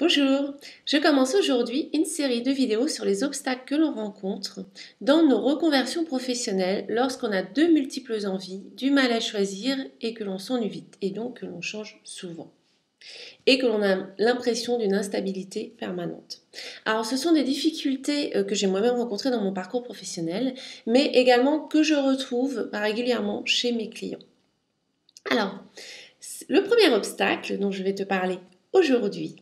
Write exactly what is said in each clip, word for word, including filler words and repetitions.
Bonjour, je commence aujourd'hui une série de vidéos sur les obstacles que l'on rencontre dans nos reconversions professionnelles lorsqu'on a de multiples envies, du mal à choisir et que l'on s'ennuie vite et donc que l'on change souvent et que l'on a l'impression d'une instabilité permanente. Alors ce sont des difficultés que j'ai moi-même rencontrées dans mon parcours professionnel mais également que je retrouve régulièrement chez mes clients. Alors, le premier obstacle dont je vais te parler aujourd'hui,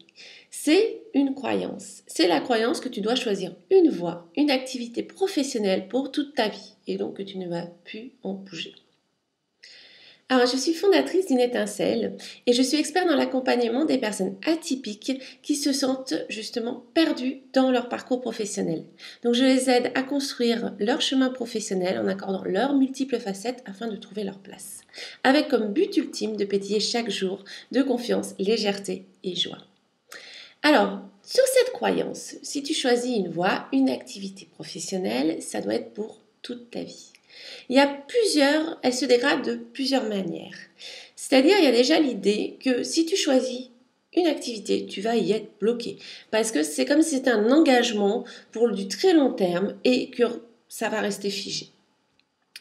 c'est une croyance. C'est la croyance que tu dois choisir une voie, une activité professionnelle pour toute ta vie et donc que tu ne vas plus en bouger. Alors, je suis fondatrice d'une étincelle et je suis experte dans l'accompagnement des personnes atypiques qui se sentent justement perdues dans leur parcours professionnel. Donc, je les aide à construire leur chemin professionnel en accordant leurs multiples facettes afin de trouver leur place, avec comme but ultime de pétiller chaque jour de confiance, légèreté et joie. Alors, sur cette croyance, si tu choisis une voie, une activité professionnelle, ça doit être pour toute ta vie. Il y a plusieurs, elle se dégrade de plusieurs manières. C'est-à-dire, il y a déjà l'idée que si tu choisis une activité, tu vas y être bloqué. Parce que c'est comme si c'était un engagement pour du très long terme et que ça va rester figé.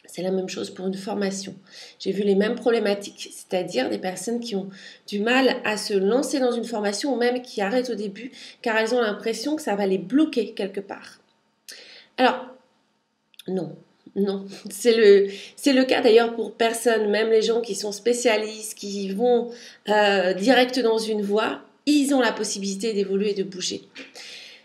C'est la même chose pour une formation. J'ai vu les mêmes problématiques, c'est-à-dire des personnes qui ont du mal à se lancer dans une formation ou même qui arrêtent au début car elles ont l'impression que ça va les bloquer quelque part. Alors, non. Non, c'est le, c'est le cas d'ailleurs pour personne, même les gens qui sont spécialistes, qui vont euh, direct dans une voie, ils ont la possibilité d'évoluer et de bouger.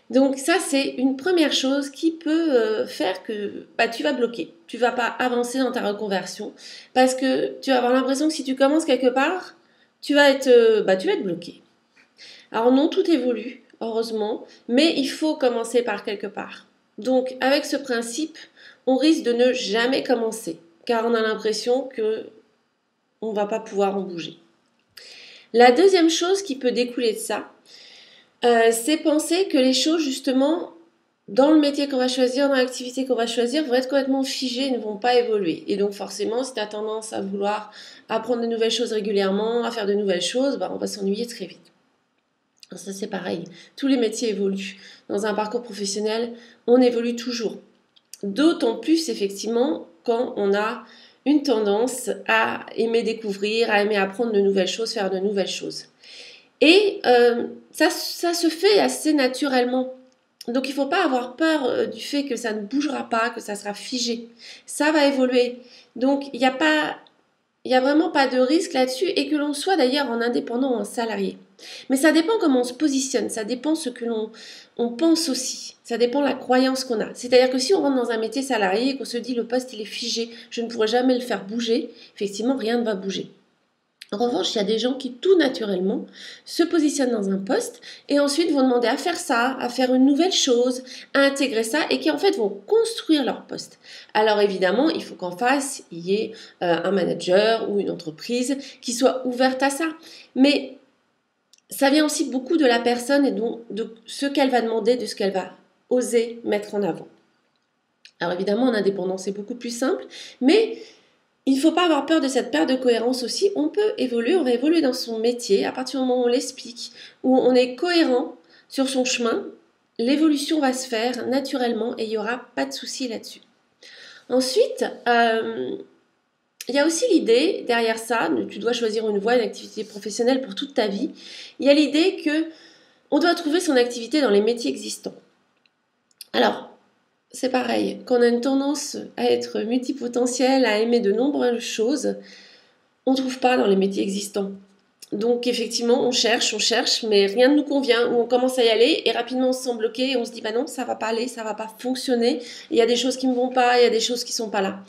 Donc ça, c'est une première chose qui peut euh, faire que bah, tu vas bloquer, tu vas pas avancer dans ta reconversion parce que tu vas avoir l'impression que si tu commences quelque part, tu vas être, euh, bah, tu vas être bloqué. Alors non, tout évolue, heureusement, mais il faut commencer par quelque part. Donc avec ce principe, on risque de ne jamais commencer, car on a l'impression qu'on ne va pas pouvoir en bouger. La deuxième chose qui peut découler de ça, euh, c'est penser que les choses, justement, dans le métier qu'on va choisir, dans l'activité qu'on va choisir, vont être complètement figées et ne vont pas évoluer. Et donc forcément, si tu as tendance à vouloir apprendre de nouvelles choses régulièrement, à faire de nouvelles choses, bah, on va s'ennuyer très vite. Ça, c'est pareil. Tous les métiers évoluent. Dans un parcours professionnel, on évolue toujours. D'autant plus, effectivement, quand on a une tendance à aimer découvrir, à aimer apprendre de nouvelles choses, faire de nouvelles choses. Et euh, ça, ça se fait assez naturellement. Donc, il ne faut pas avoir peur du fait que ça ne bougera pas, que ça sera figé. Ça va évoluer. Donc, il n'y a pas... Il n'y a vraiment pas de risque là-dessus et que l'on soit d'ailleurs en indépendant ou en salarié. Mais ça dépend comment on se positionne, ça dépend ce que l'on on pense aussi, ça dépend la croyance qu'on a. C'est-à-dire que si on rentre dans un métier salarié et qu'on se dit le poste il est figé, je ne pourrai jamais le faire bouger, effectivement rien ne va bouger. En revanche, il y a des gens qui tout naturellement se positionnent dans un poste et ensuite vont demander à faire ça, à faire une nouvelle chose, à intégrer ça et qui en fait vont construire leur poste. Alors évidemment, il faut qu'en face, il y ait euh, un manager ou une entreprise qui soit ouverte à ça. Mais ça vient aussi beaucoup de la personne et donc de ce qu'elle va demander, de ce qu'elle va oser mettre en avant. Alors évidemment, en indépendance, c'est beaucoup plus simple, mais... il ne faut pas avoir peur de cette perte de cohérence aussi. On peut évoluer, on va évoluer dans son métier à partir du moment où on l'explique, où on est cohérent sur son chemin. L'évolution va se faire naturellement et il n'y aura pas de souci là-dessus. Ensuite, euh, il y a aussi l'idée derrière ça, tu dois choisir une voie, une activité professionnelle pour toute ta vie. Il y a l'idée qu'on doit trouver son activité dans les métiers existants. Alors, c'est pareil, quand on a une tendance à être multipotentiel, à aimer de nombreuses choses, on ne trouve pas dans les métiers existants. Donc effectivement, on cherche, on cherche, mais rien ne nous convient, ou on commence à y aller, et rapidement on se sent bloqué, et on se dit « bah non, ça ne va pas aller, ça ne va pas fonctionner, il y a des choses qui ne vont pas, il y a des choses qui ne sont pas là ».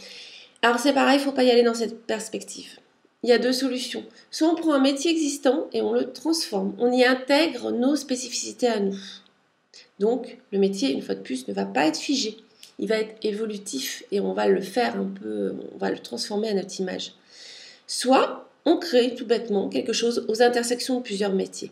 Alors c'est pareil, il ne faut pas y aller dans cette perspective. Il y a deux solutions. Soit on prend un métier existant et on le transforme, on y intègre nos spécificités à nous. Donc, le métier, une fois de plus, ne va pas être figé. Il va être évolutif et on va le faire un peu, on va le transformer à notre image. Soit, on crée tout bêtement quelque chose aux intersections de plusieurs métiers.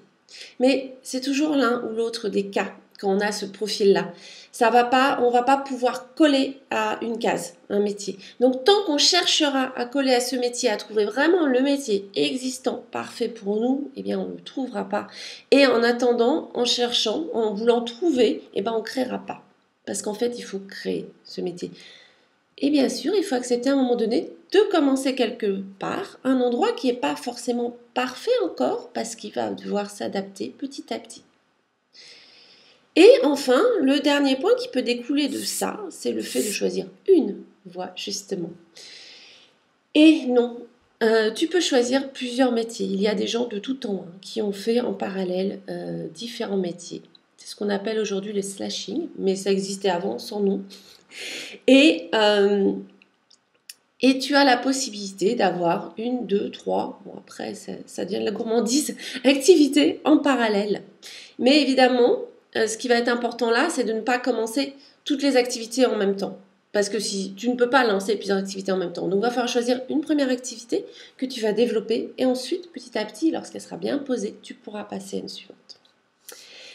Mais c'est toujours l'un ou l'autre des cas quand on a ce profil-là. Ça va pas, on ne va pas pouvoir coller à une case, un métier. Donc, tant qu'on cherchera à coller à ce métier, à trouver vraiment le métier existant, parfait pour nous, eh bien, on ne le trouvera pas. Et en attendant, en cherchant, en voulant trouver, eh bien, on ne créera pas. Parce qu'en fait, il faut créer ce métier. Et bien sûr, il faut accepter à un moment donné de commencer quelque part, un endroit qui n'est pas forcément parfait encore, parce qu'il va devoir s'adapter petit à petit. Et enfin, le dernier point qui peut découler de ça, c'est le fait de choisir une voie, justement. Et non, euh, tu peux choisir plusieurs métiers. Il y a des gens de tout temps hein, qui ont fait en parallèle euh, différents métiers. C'est ce qu'on appelle aujourd'hui les slashing, mais ça existait avant sans nom. Et, euh, et tu as la possibilité d'avoir une, deux, trois, bon après ça, ça devient de la gourmandise, activités en parallèle. Mais évidemment, euh, ce qui va être important là, c'est de ne pas commencer toutes les activités en même temps. Parce que si tu ne peux pas lancer plusieurs activités en même temps. Donc il va falloir choisir une première activité que tu vas développer et ensuite, petit à petit, lorsqu'elle sera bien posée, tu pourras passer à une suivante.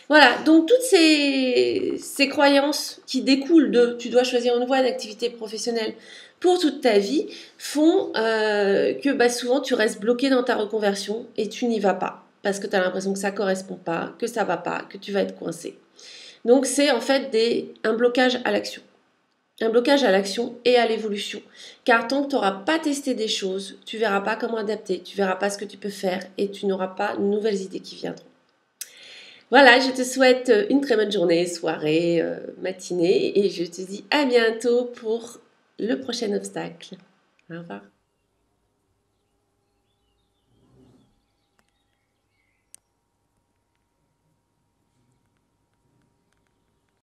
Voilà, donc toutes ces, ces croyances qui découlent de « tu dois choisir une voie d'activité professionnelle pour toute ta vie » font euh, que bah, souvent tu restes bloqué dans ta reconversion et tu n'y vas pas parce que tu as l'impression que ça ne correspond pas, que ça ne va pas, que tu vas être coincé. Donc c'est en fait des, un blocage à l'action. Un blocage à l'action et à l'évolution. Car tant que tu n'auras pas testé des choses, tu ne verras pas comment adapter, tu ne verras pas ce que tu peux faire et tu n'auras pas de nouvelles idées qui viendront. Voilà, je te souhaite une très bonne journée, soirée, matinée et je te dis à bientôt pour le prochain obstacle. Au revoir.